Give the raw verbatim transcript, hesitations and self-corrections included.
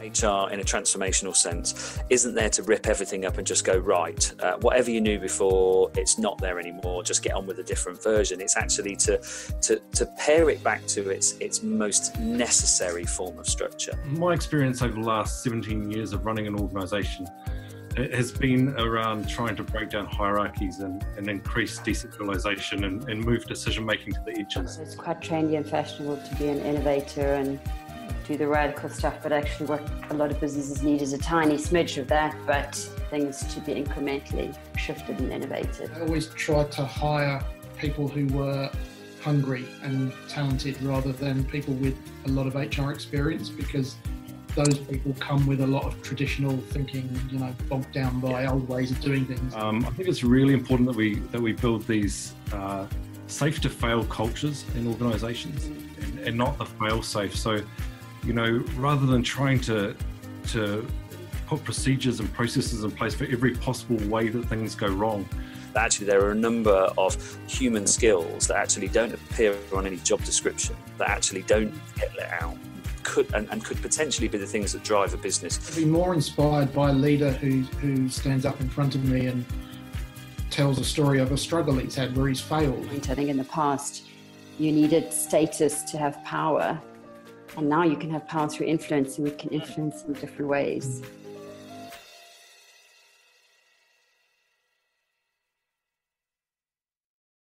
H R in a transformational sense isn't there to rip everything up and just go, right, uh, whatever you knew before, it's not there anymore, just get on with a different version. It's actually to to, to pare it back to its its most necessary form of structure. My experience over the last seventeen years of running an organisation has been around trying to break down hierarchies and, and increase decentralisation and, and move decision making to the edges. It's quite trendy and fashionable to be an innovator and do the radical stuff, but actually what a lot of businesses need is a tiny smidge of that, but things to be incrementally shifted and innovated. I always tried to hire people who were hungry and talented rather than people with a lot of H R experience, because those people come with a lot of traditional thinking, you know, bogged down by old ways of doing things. Um, I think it's really important that we that we build these uh, safe to fail cultures in organisations, and, and not the fail safe. So, you know, rather than trying to to put procedures and processes in place for every possible way that things go wrong. Actually, there are a number of human skills that actually don't appear on any job description, that actually don't get let out. Could and, and could potentially be the things that drive a business. I'd be more inspired by a leader who who stands up in front of me and tells a story of a struggle he's had where he's failed. I think in the past you needed status to have power, and now you can have power through influence, and we can influence in different ways.